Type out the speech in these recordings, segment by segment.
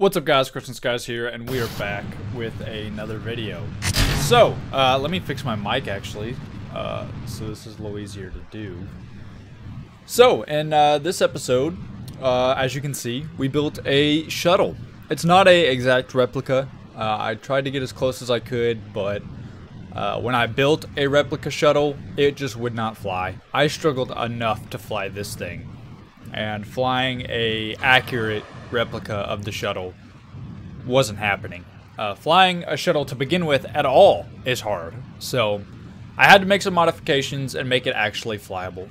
What's up guys, Crushing Skies here, and we are back with another video. So, let me fix my mic actually, so this is a little easier to do. So, in this episode, as you can see, we built a shuttle. It's not an exact replica. I tried to get as close as I could, but when I built a replica shuttle, it just would not fly. I struggled enough to fly this thing, and flying a accurate replica of the shuttle wasn't happening. Flying a shuttle to begin with at all is hard, so I had to make some modifications and make it actually flyable.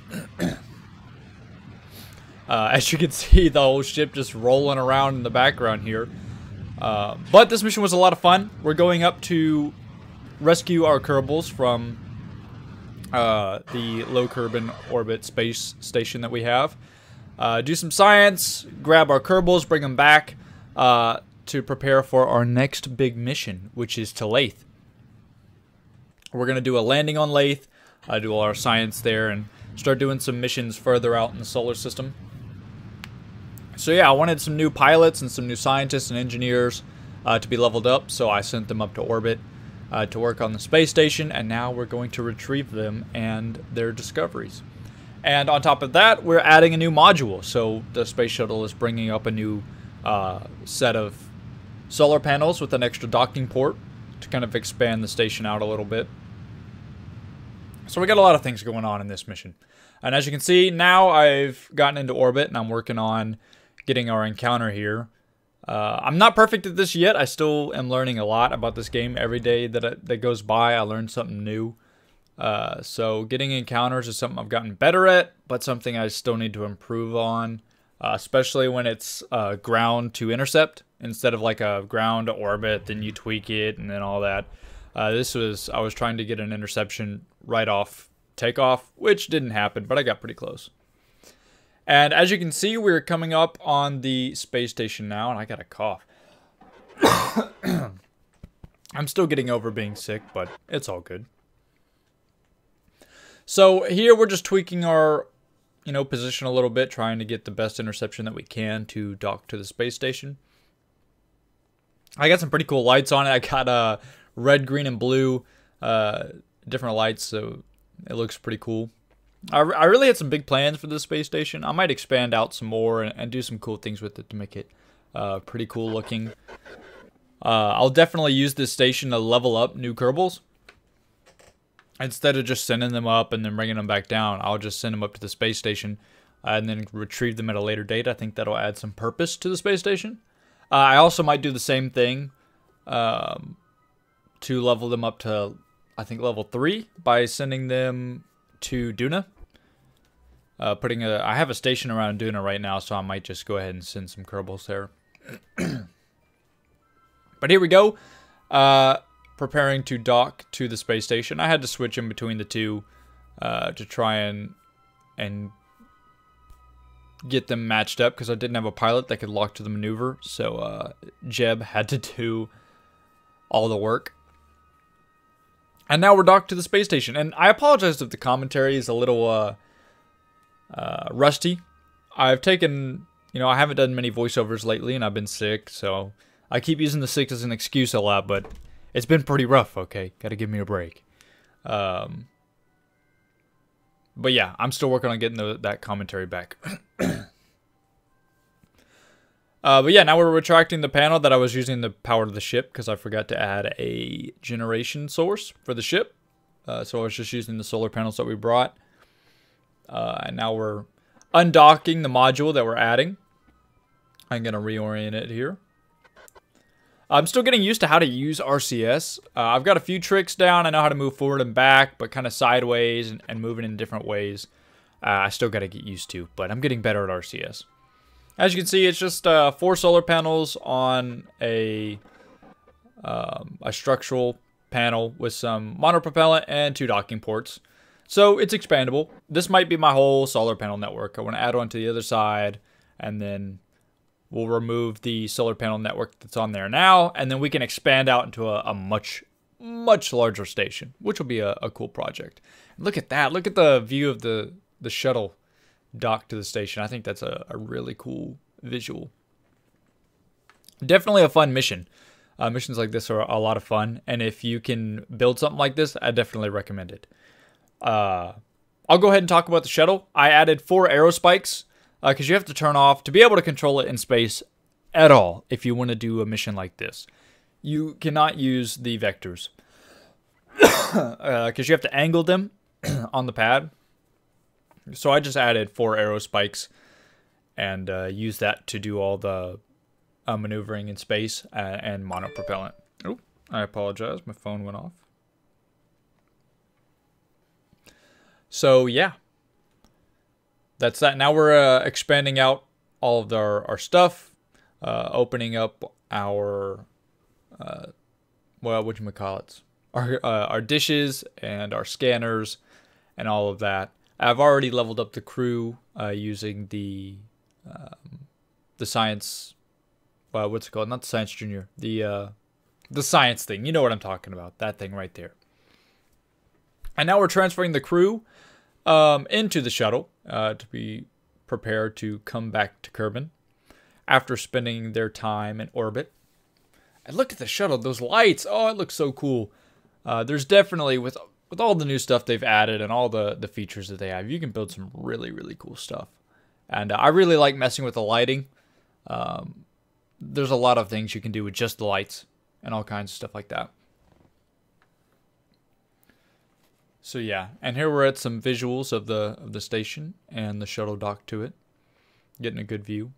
As you can see, the whole ship just rolling around in the background here. But this mission was a lot of fun. We're going up to rescue our Kerbals from the low Kerbin orbit space station that we have. Do some science, grab our Kerbals, bring them back to prepare for our next big mission, which is to Laythe. We're going to do a landing on Laythe, do all our science there, and start doing some missions further out in the solar system. So yeah, I wanted some new pilots and some new scientists and engineers to be leveled up, so I sent them up to orbit to work on the space station, and now we're going to retrieve them and their discoveries. And on top of that, we're adding a new module. So the space shuttle is bringing up a new set of solar panels with an extra docking port to kind of expand the station out a little bit. So we got a lot of things going on in this mission. And as you can see, now I've gotten into orbit and I'm working on getting our encounter here. I'm not perfect at this yet. I still am learning a lot about this game. Every day that goes by, I learn something new. So getting encounters is something I've gotten better at, but something I still need to improve on, especially when it's ground to intercept instead of like a ground to orbit, then you tweak it and then all that. I was trying to get an interception right off takeoff, which didn't happen, but I got pretty close. And as you can see, we're coming up on the space station now, and I got a cough. I'm still getting over being sick, but it's all good. So here we're just tweaking our, position a little bit, trying to get the best interception that we can to dock to the space station. I got some pretty cool lights on it. I got red, green, and blue, different lights, so it looks pretty cool. I really had some big plans for the space station. I might expand out some more and do some cool things with it to make it pretty cool looking. I'll definitely use this station to level up new Kerbals. Instead of just sending them up and then bringing them back down, I'll just send them up to the space station and then retrieve them at a later date. I think that'll add some purpose to the space station. I also might do the same thing to level them up to, I think, level 3 by sending them to Duna. I have a station around Duna right now, so I might just go ahead and send some Kerbals there. But here we go. Preparing to dock to the space station. I had to switch in between the two to try and get them matched up because I didn't have a pilot that could lock to the maneuver. So Jeb had to do all the work. And now we're docked to the space station. And I apologize if the commentary is a little rusty. I've taken, I haven't done many voiceovers lately and I've been sick. So I keep using the sick as an excuse a lot, but it's been pretty rough, okay? Gotta give me a break. But yeah, I'm still working on getting that commentary back. But yeah, now we're retracting the panel that I was using to power the ship because I forgot to add a generation source for the ship. So I was just using the solar panels that we brought. And now we're undocking the module that we're adding. I'm gonna reorient it here. I'm still getting used to how to use RCS. I've got a few tricks down. I know how to move forward and back, but kind of sideways and moving in different ways. I still got to get used to, but I'm getting better at RCS. As you can see, it's just 4 solar panels on a structural panel with some monopropellant and 2 docking ports. So it's expandable. This might be my whole solar panel network. I want to add on to the other side and then we'll remove the solar panel network that's on there now, and then we can expand out into a much, much larger station, which will be a cool project. And look at that. Look at the view of the shuttle docked to the station. I think that's a really cool visual. definitely a fun mission. Missions like this are a lot of fun, and if you can build something like this, I definitely recommend it. I'll go ahead and talk about the shuttle. I added 4 aerospikes because you have to turn off to be able to control it in space at all if you want to do a mission like this. You cannot use the vectors because you have to angle them on the pad. So I just added 4 aerospikes and used that to do all the maneuvering in space and monopropellant. Oh, I apologize. My phone went off. So yeah, that's that. Now we're expanding out all of our stuff, opening up our, well, whatchamacallits, our dishes and our scanners and all of that. I've already leveled up the crew using the science, well, what's it called? Not the science junior, the science thing. You know what I'm talking about, that thing right there. And now we're transferring the crew into the shuttle to be prepared to come back to Kerbin after spending their time in orbit. And look at the shuttle, those lights. Oh, it looks so cool. There's definitely, with all the new stuff they've added and all the features that they have, you can build some really, really cool stuff. And I really like messing with the lighting. There's a lot of things you can do with just the lights and all kinds of stuff like that. So yeah, and here we're at some visuals of the station and the shuttle dock to it, getting a good view.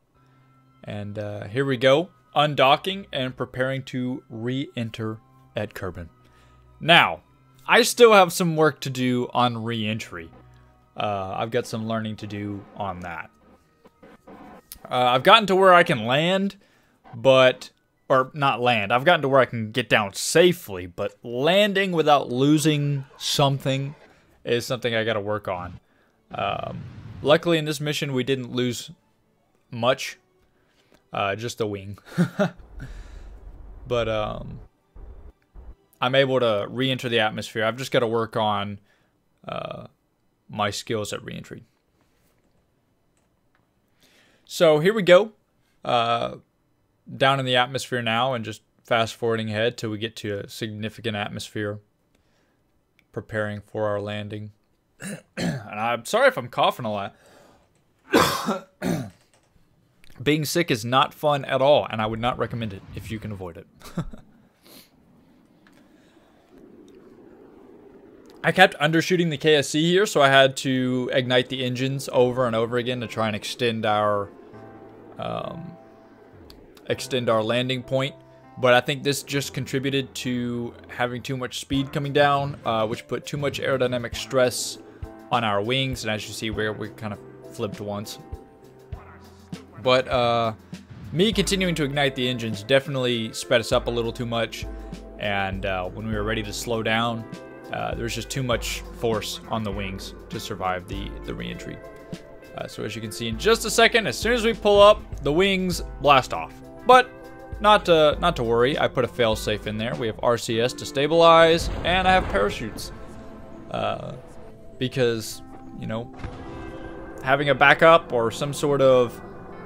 And here we go, undocking and preparing to re-enter at Kerbin. Now, I still have some work to do on re-entry. I've got some learning to do on that. I've gotten to where I can land, but... or not land. I've gotten to where I can get down safely, but landing without losing something is something I got to work on. Luckily in this mission we didn't lose much, just a wing. But I'm able to re-enter the atmosphere. I've just got to work on my skills at re-entry. So here we go. Down in the atmosphere now, and just fast forwarding ahead till we get to a significant atmosphere, preparing for our landing. And I'm sorry if I'm coughing a lot. Being sick is not fun at all, and I would not recommend it if you can avoid it. I kept undershooting the KSC here, so I had to ignite the engines over and over again to try and extend our landing point, but I think this just contributed to having too much speed coming down, which put too much aerodynamic stress on our wings, and as you see we kind of flipped once. But me continuing to ignite the engines definitely sped us up a little too much, and when we were ready to slow down, there was just too much force on the wings to survive the re-entry. So as you can see in just a second, as soon as we pull up, the wings blast off. But not to worry, I put a failsafe in there. We have RCS to stabilize, and I have parachutes. Because, you know, having a backup or some sort of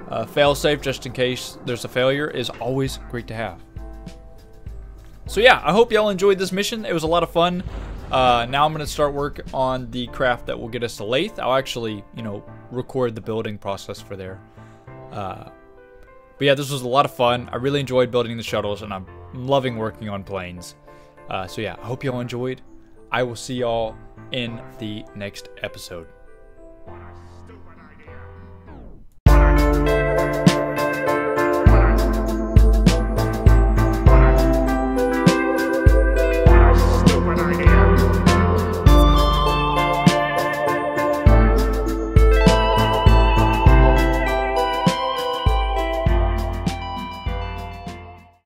failsafe just in case there's a failure is always great to have. So yeah, I hope y'all enjoyed this mission. It was a lot of fun. Now I'm going to start work on the craft that will get us to Laythe. I'll actually, you know, record the building process for there. But yeah, this was a lot of fun. I really enjoyed building the shuttles, and I'm loving working on planes. So yeah, I hope y'all enjoyed. I will see y'all in the next episode.